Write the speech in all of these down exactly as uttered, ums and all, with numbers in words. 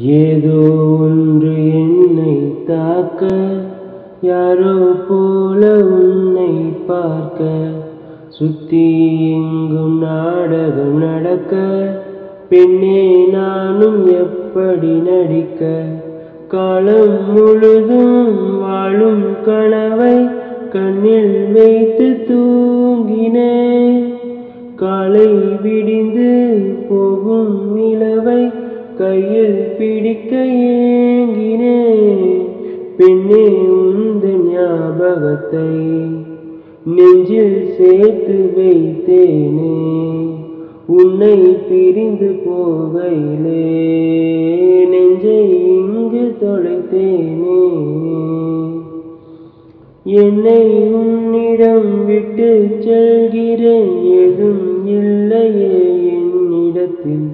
ये दोன்று என்னை தாக்க யாரோ போல உன்னை பார்க்க சுத்தி எங்கும் நாடகம் நடக்க பெண்ணே நானும் எப்படி நடிக்க காலம் முழுதும் வாழும் கனவை கண்ணில் வைத்து தூங்கினே காலை விடிந்து போகும் நிலவை கையில் பிடிக்க ஏங்கினே பெண்ணே உந்த ஞாபகத்தை நெஞ்சில் சேர்த்து வைத்தேனே உன்னை பிரிந்து போகையிலே நெஞ்சை இங்கு தொலைத்தேனே என்னை உன்னிடம் விட்டு செல்கிறேன் எதுவும் இல்லையே என்னிடத்தில்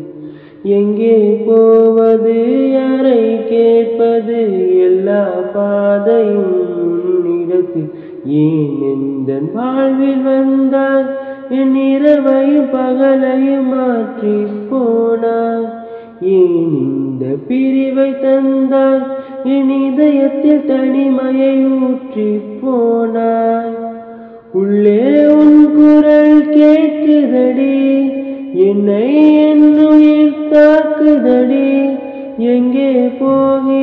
எங்கே போவது யாரை கேட்பது எல்லா பாதையும் உன்னிடத்தில் ஏன் எந்த வாழ்வில் வந்தால் என் இரவையும் பகலையும் மாற்றி போனாய் ஏன் இந்த பிரிவை தந்தால் என் இதயத்தில் தனிமையை ஊற்றி போனாய் உள்ளே உன் குரல் கேட்குதடி என்னை என்னுயிர் தாக்குதடி எங்கே போகி